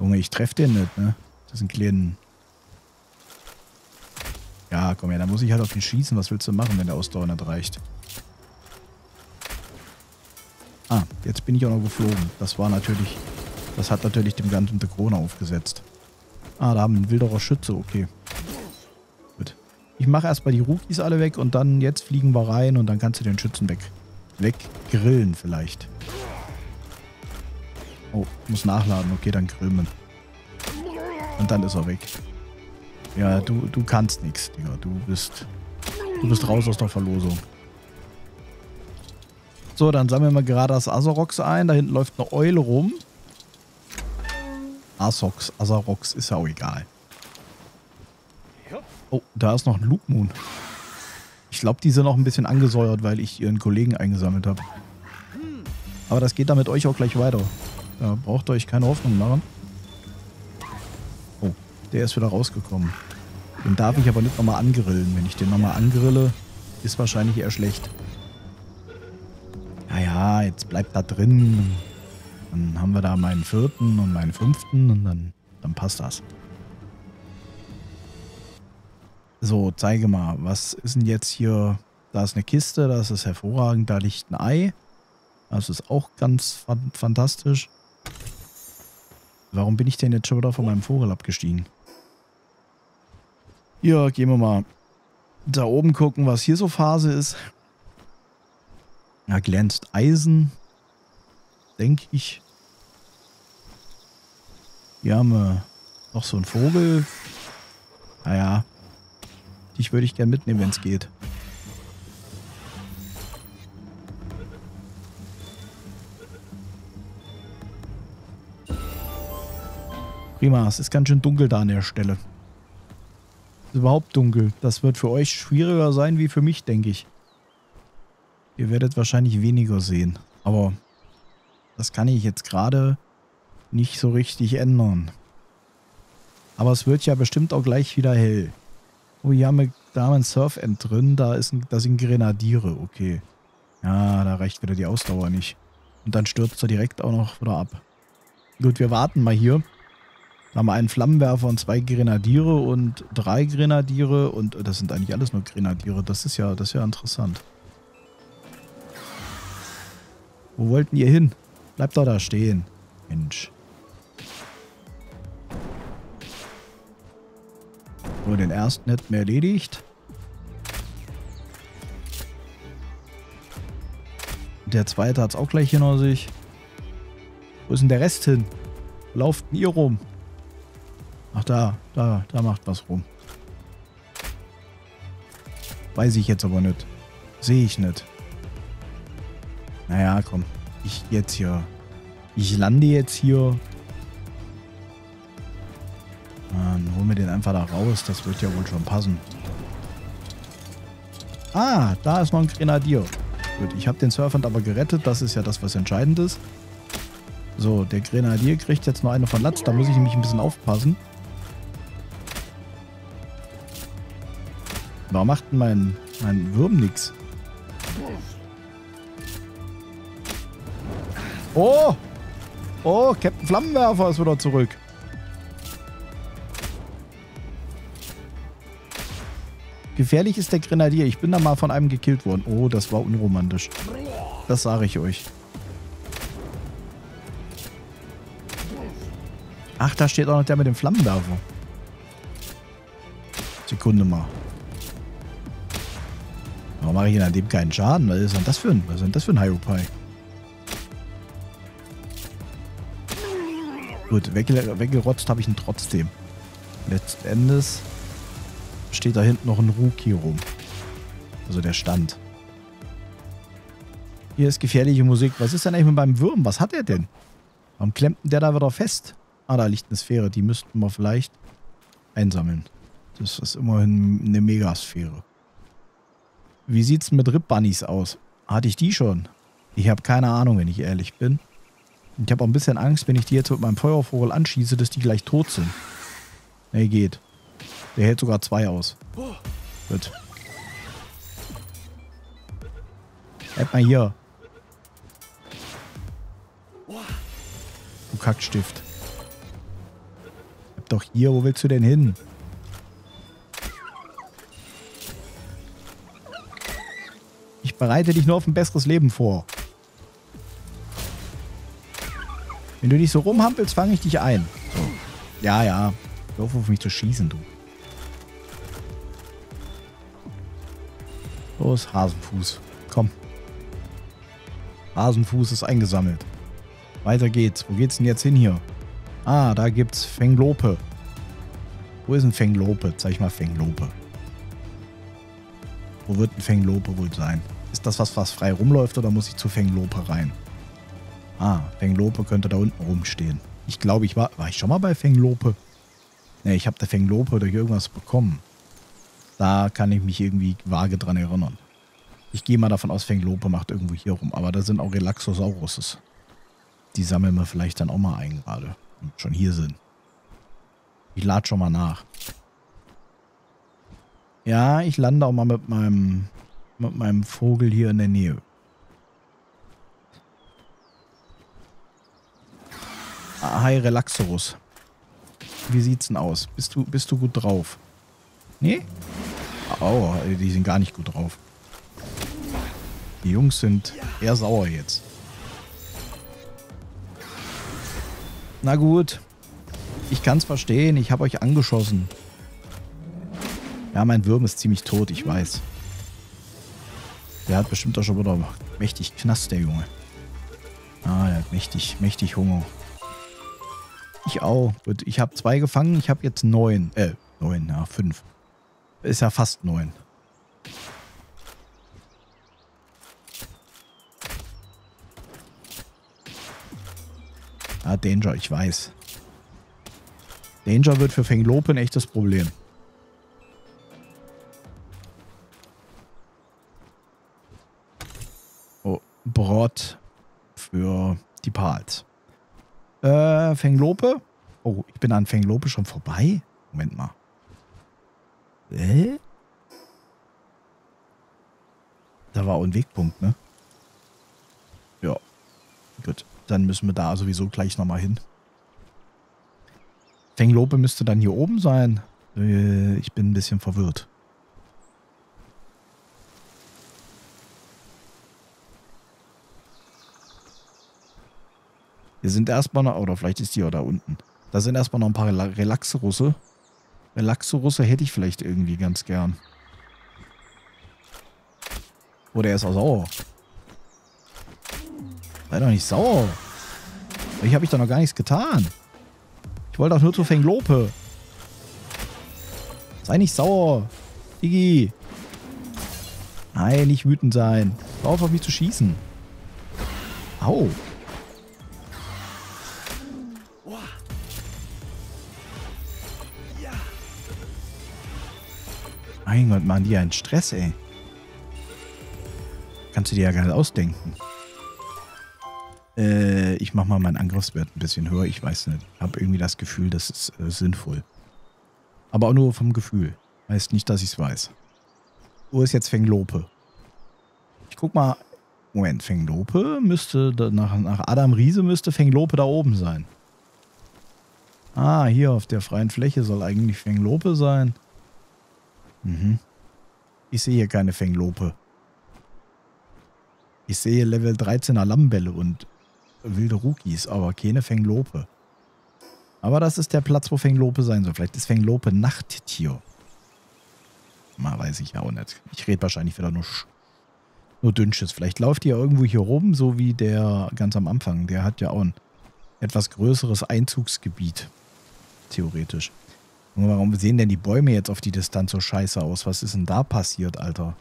Junge, ich treffe den nicht, ne? Das ist ein kleinen. Ja, komm her, dann muss ich halt auf ihn schießen. Was willst du machen, wenn der Ausdauer nicht reicht? Ah, jetzt bin ich auch noch geflogen. Das war natürlich... Das hat natürlich dem Ganzen der Krone aufgesetzt. Ah, da haben wir einen wilderer Schütze, okay. Gut. Ich mache erstmal die Rukis alle weg und dann jetzt fliegen wir rein und dann kannst du den Schützen weggrillen vielleicht. Oh, muss nachladen. Okay, dann grillen. Und dann ist er weg. Ja, du kannst nichts, Digga. Du bist raus aus der Verlosung. So, dann sammeln wir gerade das Azarox ein. Da hinten läuft eine Eule rum. Azarox, ist ja auch egal. Oh, da ist noch ein Loot Moon. Ich glaube, die sind noch ein bisschen angesäuert, weil ich ihren Kollegen eingesammelt habe. Aber das geht dann mit euch auch gleich weiter. Da braucht ihr euch keine Hoffnung machen. Oh, der ist wieder rausgekommen. Den darf ich aber nicht nochmal angrillen. Wenn ich den nochmal angrille, ist wahrscheinlich eher schlecht. Naja, jetzt bleibt da drin. Dann haben wir da meinen vierten und meinen fünften und dann passt das. So, zeige mal, was ist denn jetzt hier? Da ist eine Kiste, das ist hervorragend, da liegt ein Ei. Das ist auch ganz fantastisch. Warum bin ich denn jetzt schon wieder von meinem Vogel abgestiegen? Ja, gehen wir mal da oben gucken, was hier so Phase ist. Da glänzt Eisen. Denke ich. Hier haben wir noch so einen Vogel. Naja. Dich würde ich gern mitnehmen, wenn es geht. Prima, es ist ganz schön dunkel da an der Stelle. Es ist überhaupt dunkel. Das wird für euch schwieriger sein wie für mich, denke ich. Ihr werdet wahrscheinlich weniger sehen. Aber... das kann ich jetzt gerade nicht so richtig ändern. Aber es wird ja bestimmt auch gleich wieder hell. Oh, hier haben wir, da haben wir ein Surfand drin. Da sind Grenadiere. Okay. Ja, da reicht wieder die Ausdauer nicht. Und dann stürzt er direkt auch noch wieder ab. Gut, wir warten mal hier. Da haben wir einen Flammenwerfer und 2 Grenadiere und 3 Grenadiere. Und das sind eigentlich alles nur Grenadiere. Das ist ja interessant. Wo wollten ihr hin? Bleibt doch da stehen. Mensch. So, den ersten hätten wir erledigt. Der zweite hat es auch gleich hinter sich. Wo ist denn der Rest hin? Wo lauft denn ihr rum? Ach, da macht was rum. Weiß ich jetzt aber nicht. Sehe ich nicht. Naja, komm. Ich lande jetzt hier. Dann holen wir den einfach da raus. Das wird ja wohl schon passen. Ah, da ist noch ein Grenadier. Gut, ich habe den Surfand aber gerettet. Das ist ja das, was entscheidend ist. So, der Grenadier kriegt jetzt noch eine von Latz. Da muss ich nämlich ein bisschen aufpassen. Warum macht denn mein Wurm nichts? Oh! Oh, Captain Flammenwerfer ist wieder zurück. Gefährlich ist der Grenadier. Ich bin da mal von einem gekillt worden. Oh, das war unromantisch. Das sage ich euch. Ach, da steht auch noch der mit dem Flammenwerfer. Sekunde mal. Warum mache ich denn an dem keinen Schaden? Was ist denn das für ein, Hyopai? Gut, weggerotzt habe ich ihn trotzdem. Letzten Endes steht da hinten noch ein Ruki rum. Also der stand. Hier ist gefährliche Musik. Was ist denn eigentlich mit meinem Wurm? Was hat er denn? Warum klemmt der da wieder fest? Ah, da liegt eine Sphäre. Die müssten wir vielleicht einsammeln. Das ist immerhin eine Megasphäre. Wie sieht es mit Ribbunnys aus? Hatte ich die schon? Ich habe keine Ahnung, wenn ich ehrlich bin. Ich habe auch ein bisschen Angst, wenn ich die jetzt mit meinem Feuervogel anschieße, dass die gleich tot sind. Nee, geht. Der hält sogar 2 aus. Gut. Bleib mal hier. Du Kackstift. bleib doch hier. Wo willst du denn hin? Ich bereite dich nur auf ein besseres Leben vor. Wenn du nicht so rumhampelst, fange ich dich ein. So. Ja, ja. Hör auf mich zu schießen, du. Los, Hasenfuß. Komm. Hasenfuß ist eingesammelt. Weiter geht's. Wo geht's denn jetzt hin hier? Ah, da gibt's Fenglope. Wo ist ein Fenglope? Zeig mal Fenglope. Wo wird ein Fenglope wohl sein? Ist das was, was frei rumläuft, oder muss ich zu Fenglope rein? Ah, Fenglope könnte da unten rumstehen. Ich glaube, ich war... War ich schon mal bei Fenglope? Ne, ich habe der Fenglope durch irgendwas bekommen. Da kann ich mich irgendwie vage dran erinnern. Ich gehe mal davon aus, Fenglope macht irgendwo hier rum. Aber da sind auch Relaxosauruses. Die sammeln wir vielleicht dann auch mal ein gerade. Und schon hier sind. Ich lade schon mal nach. Ja, ich lande auch mal mit meinem Vogel hier in der Nähe. Ah, hi Relaxosaurus. Wie sieht's denn aus? Bist du gut drauf? Nee? Oh, die sind gar nicht gut drauf. Die Jungs sind eher sauer jetzt. Na gut. Ich kann's verstehen. Ich habe euch angeschossen. Ja, mein Wurm ist ziemlich tot. Ich weiß. Der hat bestimmt auch schon wieder mächtig Knast, der Junge. Ah, der hat mächtig Hunger. Ich auch. Gut, ich habe 2 gefangen. Ich habe jetzt 9. 9, ja, 5. Ist ja fast 9. Ah, Danger, ich weiß. Danger wird für Fenglope ein echtes Problem. Oh, Brot für die Pals. Fenglope? Oh, ich bin an Fenglope schon vorbei? Moment mal. Da war auch ein Wegpunkt, ne? Ja. Gut. Dann müssen wir da sowieso gleich nochmal hin. Fenglope müsste dann hier oben sein. Ich bin ein bisschen verwirrt. Hier sind erstmal noch, oder vielleicht ist die auch da unten. Da sind erstmal noch ein paar Relaxorusse. Relaxorusse hätte ich vielleicht irgendwie ganz gern. Oder er ist auch sauer. Sei doch nicht sauer. Ich habe ich doch noch gar nichts getan. Ich wollte doch nur zu Fenglope. Sei nicht sauer. Digi. Nein, nicht wütend sein. Hör auf mich zu schießen. Au. Mein Gott, machen die ja einen Stress, ey. Kannst du dir ja gar nicht ausdenken. Ich mach mal meinen Angriffswert ein bisschen höher. Ich weiß nicht. Ich habe irgendwie das Gefühl, das ist sinnvoll. Aber auch nur vom Gefühl. Heißt nicht, dass ich es weiß. Wo ist jetzt Fenglope? Ich guck mal. Moment, Fenglope müsste, nach Adam Riese müsste Fenglope da oben sein. Ah, hier auf der freien Fläche soll eigentlich Fenglope sein. Mhm. Ich sehe hier keine Fenglope. Ich sehe Level 13er Lammbälle und wilde Rukis, aber keine Fenglope. Aber das ist der Platz, wo Fenglope sein soll. Vielleicht ist Fenglope Nachttier. Mal weiß ich ja auch nicht. Ich rede wahrscheinlich wieder nur Dünnsches. Vielleicht läuft die ja irgendwo hier rum, so wie der ganz am Anfang. Der hat ja auch ein etwas größeres Einzugsgebiet. Theoretisch. Und warum sehen denn die Bäume jetzt auf die Distanz so scheiße aus? Was ist denn da passiert, Alter?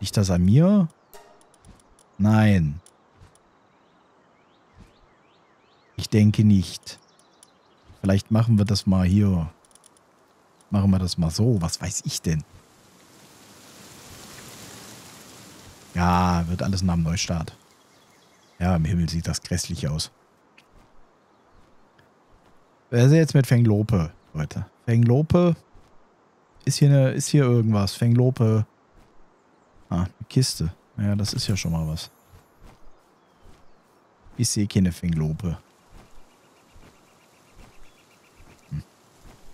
Liegt das an mir? Nein. Ich denke nicht. Vielleicht machen wir das mal hier. Machen wir das mal so. Was weiß ich denn? Ja, wird alles nach dem Neustart. Ja, im Himmel sieht das grässlich aus. Wer ist jetzt mit Fenglope, Leute? Fenglope. Ist hier irgendwas? Fenglope. Ah, eine Kiste. Ja, das ist ja schon mal was. Ich sehe keine Fenglope.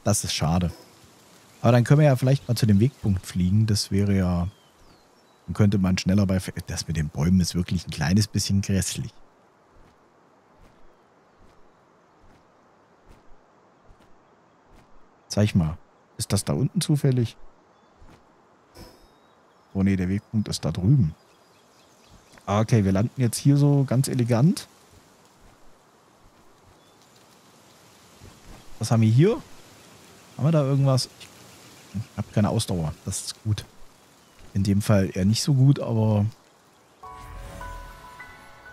Das ist schade. Aber dann können wir ja vielleicht mal zu dem Wegpunkt fliegen. Das wäre ja... Dann könnte man schneller bei... Das mit den Bäumen ist wirklich ein kleines bisschen grässlich. Zeig mal. Ist das da unten zufällig? Oh ne, der Wegpunkt ist da drüben. Okay, wir landen jetzt hier so ganz elegant. Was haben wir hier? Haben wir da irgendwas? Ich habe keine Ausdauer. Das ist gut. In dem Fall eher nicht so gut, aber...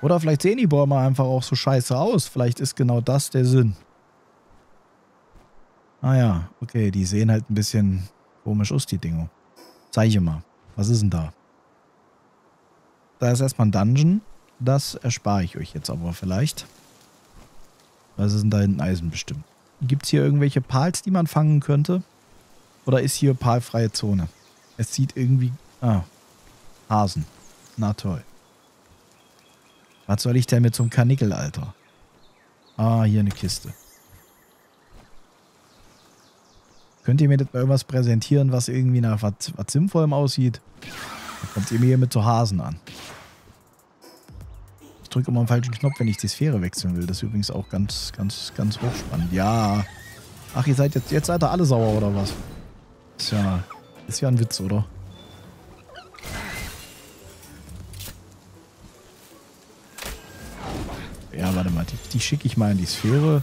Oder vielleicht sehen die Bäume einfach auch so scheiße aus. Vielleicht ist genau das der Sinn. Ah ja, okay. Die sehen halt ein bisschen komisch aus, die Dinger. Zeige mal. Was ist denn da? Da ist erstmal ein Dungeon. Das erspare ich euch jetzt aber vielleicht. Was ist denn da hinten? Eisen bestimmt. Gibt es hier irgendwelche Pals, die man fangen könnte? Oder ist hier palfreie Zone? Es sieht irgendwie... Ah. Hasen. Na toll. Was soll ich denn mit so einem Karnickel, Alter? Ah, hier eine Kiste. Könnt ihr mir jetzt mal irgendwas präsentieren, was irgendwie nach was Sinnvollem aussieht? Dann kommt ihr mir hier mit so Hasen an. Ich drücke immer den falschen Knopf, wenn ich die Sphäre wechseln will. Das ist übrigens auch ganz hochspannend. Ja. Ach, ihr seid jetzt seid ihr alle sauer, oder was? Tja, ist ja ein Witz, oder? Ja, warte mal. Die schicke ich mal in die Sphäre.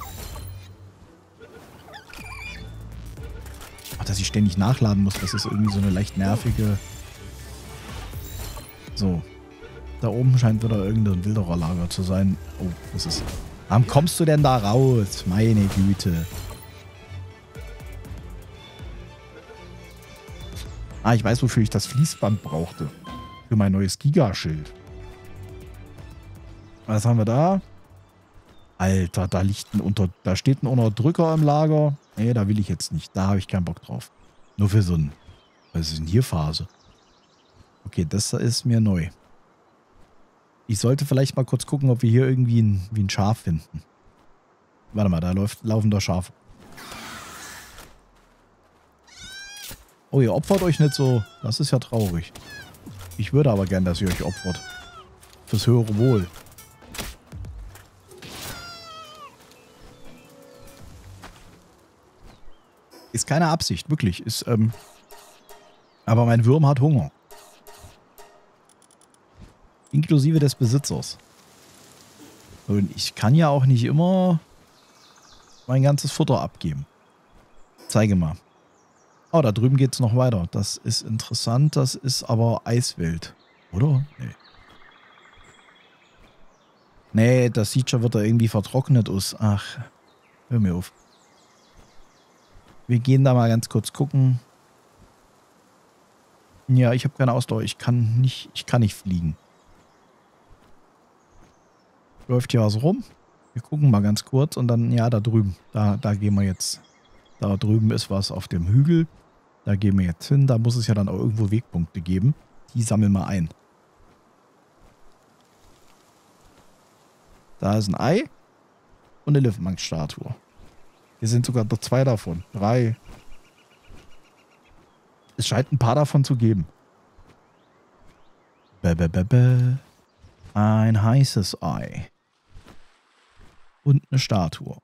Ach, dass ich ständig nachladen muss, das ist irgendwie so eine leicht nervige... So. Da oben scheint wieder irgendein Wildererlager zu sein. Oh, das ist... Warum kommst du denn da raus? Meine Güte. Ah, ich weiß, wofür ich das Fließband brauchte. Für mein neues Gigaschild. Was haben wir da? Alter, da steht ein Unterdrücker im Lager. Nee, da will ich jetzt nicht. Da habe ich keinen Bock drauf. Nur für so ein... Was ist denn hier Phase? Okay, das ist mir neu. Ich sollte vielleicht mal kurz gucken, ob wir hier irgendwie ein Schaf finden. Warte mal, da laufen doch Schafe. Oh, ihr opfert euch nicht so. Das ist ja traurig. Ich würde aber gern, dass ihr euch opfert. Fürs höhere Wohl. Ist keine Absicht, wirklich. Ist, aber mein Wurm hat Hunger. Inklusive des Besitzers. Und ich kann ja auch nicht immer mein ganzes Futter abgeben. Zeige mal. Oh, da drüben geht es noch weiter. Das ist interessant. Das ist aber Eiswelt. Oder? Nee. Nee, das sieht schon wieder irgendwie vertrocknet aus. Ach, hör mir auf. Wir gehen da mal ganz kurz gucken. Ja, ich habe keine Ausdauer. Ich kann nicht fliegen. Läuft hier was rum. Wir gucken mal ganz kurz und dann, ja, da drüben. Da gehen wir jetzt. Da drüben ist was auf dem Hügel. Da gehen wir jetzt hin. Da muss es ja dann auch irgendwo Wegpunkte geben. Die sammeln wir ein. Da ist ein Ei und eine Elefantstatue. Hier sind sogar noch 2 davon. 3. Es scheint ein paar davon zu geben. Ein heißes Ei. Und eine Statue.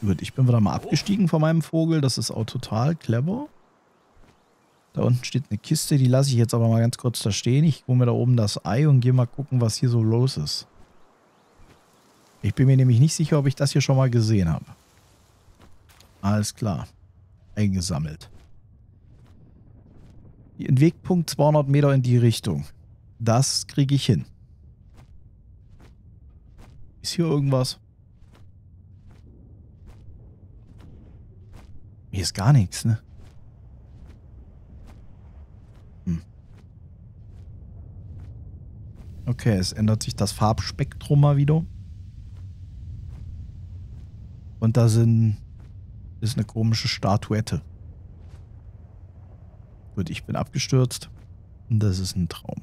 Gut, ich bin wieder mal abgestiegen von meinem Vogel. Das ist auch total clever. Da unten steht eine Kiste. Die lasse ich jetzt aber mal ganz kurz da stehen. Ich hole mir da oben das Ei und gehe mal gucken, was hier so los ist. Ich bin mir nämlich nicht sicher, ob ich das hier schon mal gesehen habe. Alles klar. Eingesammelt. Den Wegpunkt 200 Meter in die Richtung. Das kriege ich hin. Ist hier irgendwas? Hier ist gar nichts, ne? Hm. Okay, es ändert sich das Farbspektrum mal wieder. Und da ist eine komische Statuette. Gut, ich bin abgestürzt. Und das ist ein Traum.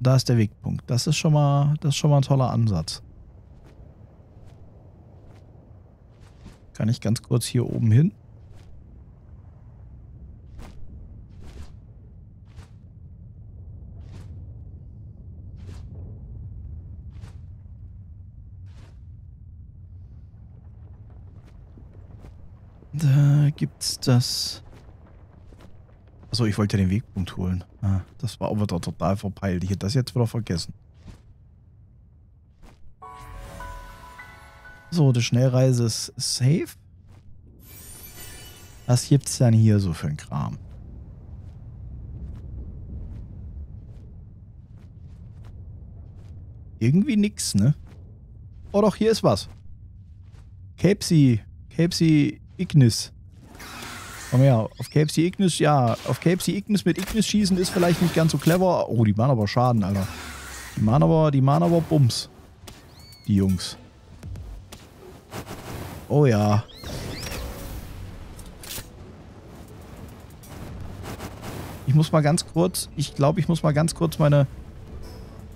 Da ist der Wegpunkt. Das ist schon mal ein toller Ansatz. Kann ich ganz kurz hier oben hin? Da gibt's das. Achso, ich wollte ja den Wegpunkt holen. Ah, das war aber total verpeilt. Ich hätte das jetzt wieder vergessen. So, die Schnellreise ist safe. Was gibt's dann hier so für ein Kram? Irgendwie nix, ne? Oh doch, hier ist was. Capsi Ignis. Komm her, auf Capsi Ignis, ja. Auf Capsi Ignis mit Ignis schießen ist vielleicht nicht ganz so clever. Oh, die machen aber Schaden, Alter. Die machen aber Bums. Die Jungs. Oh ja. Ich muss mal ganz kurz, ich glaube, ich muss mal ganz kurz meine...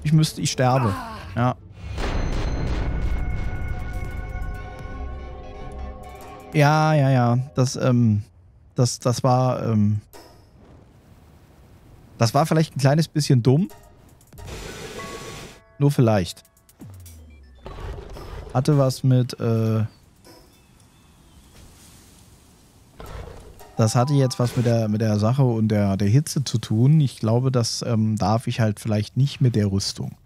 Ich sterbe. Ja. Ja. Das war vielleicht ein kleines bisschen dumm. Nur vielleicht. Hatte was mit, das hatte jetzt was mit der Sache und der Hitze zu tun. Ich glaube, das darf ich halt vielleicht nicht mit der Rüstung.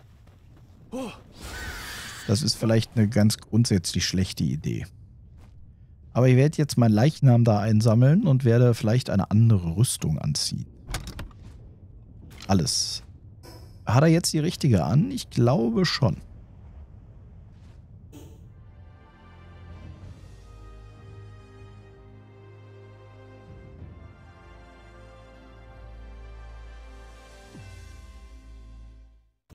Das ist vielleicht eine ganz grundsätzlich schlechte Idee. Aber ich werde jetzt meinen Leichnam da einsammeln und werde vielleicht eine andere Rüstung anziehen. Alles. Hat er jetzt die richtige an? Ich glaube schon.